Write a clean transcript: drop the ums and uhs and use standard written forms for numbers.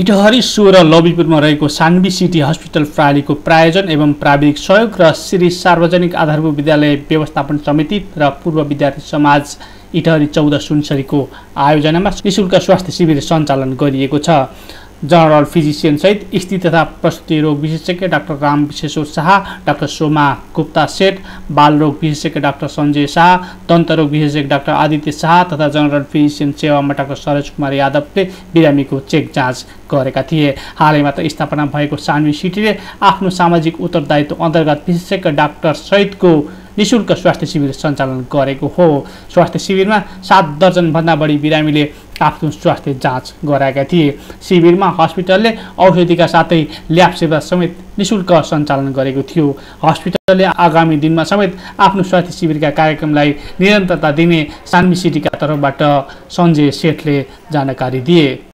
इटहरी 16 लबिपुरमा रहेको Saanvi city hospital प्रणालीको प्रायोजन एवं प्राविधिक सहयोग र श्री सार्वजनिक आधारभूत विद्यालय व्यवस्थापन समिति र पूर्व विद्यार्थी समाज इटहरी 14 सुनसरीको आयोजनामा निःशुल्क स्वास्थ्य शिविर सञ्चालन गरिएको छ। जनरल फिजिशियन सहित स्त्री तथा प्रसूति रोग विशेषज्ञ डाक्टर राम विशेश्वर शाह, डाक्टर सोमा गुप्ता सेठ, बाल रोग विशेषज्ञ डाक्टर संजय शाह, दन्त रोग विशेषज्ञ डाक्टर आदित्य शाह तथा जनरल फिजिशियन सेवामा डाक्टर सरोज कुमार यादवले बिरामीको चेक जाँच गरेका थिए। हालैमा त स्थापना भएको सान्वी सिटीले आफ्नो सामाजिक उत्तरदायित्व अन्तर्गत विशेषज्ञ डाक्टर सहितको निःशुल्क स्वास्थ्य शिविर सञ्चालन गरेको हो। स्वास्थ्य शिविरमा 7 दर्जन भन्दा बढी बिरामीले आफ्नो स्वास्थ्य जाँच गराएका थिए। शिविरमा हस्पिटलले औषधिका साथै ल्याब सेवा समेत निःशुल्क सञ्चालन गरेको थियो। हस्पिटलले आगामी दिनमा समेत आफ्नो स्वास्थ्य शिविरका कार्यक्रमलाई निरन्तरता दिने सान्वी सिटीका तर्फबाट संजय सेठले जानकारी दिए।